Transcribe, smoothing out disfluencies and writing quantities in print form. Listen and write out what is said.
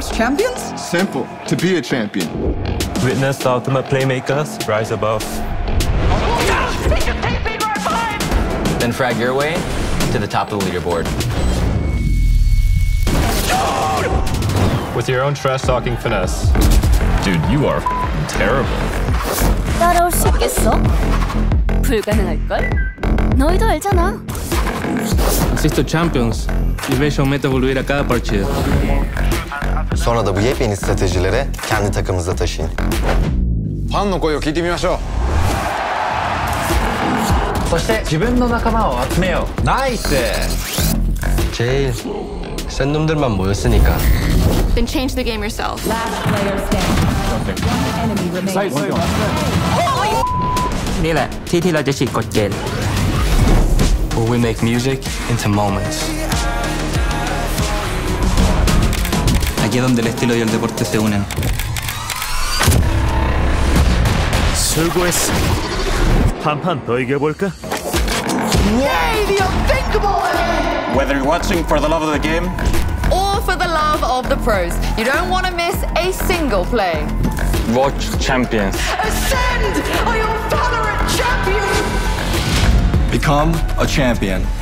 Sports champions? Simple. To be a champion. Witness the ultimate playmakers rise above. They just take me right behind! Then frag your way to the top of the leaderboard. Dude! With your own trash-talking finesse. Dude, you are terrible. 따라올 수 있겠어? 불가능할걸? 너희도 알잖아. Estos champions, Liveşo meta buluyor a cada partida. Sonra da bu yepyeni stratejilere kendi takımımıza taşıyın. Fan no koyo kitimimashou. そして自分の仲間を集めよう。ナイス。제일 센 놈들만 모였으니까. Then change the game yourself. Last player standing. One enemy remaining. Holy. นี่แหละที่ที่เราจะฉีกกฎเกณฑ์ Where we make music into moments. Aquí es donde el estilo y el deporte se unen. 수고했어. 한 판 더 이겨볼까? Yay, the unthinkable! Whether you're watching for the love of the game or for the love of the pros, you don't want to miss a single play. Watch champions. Ascend! Become a champion.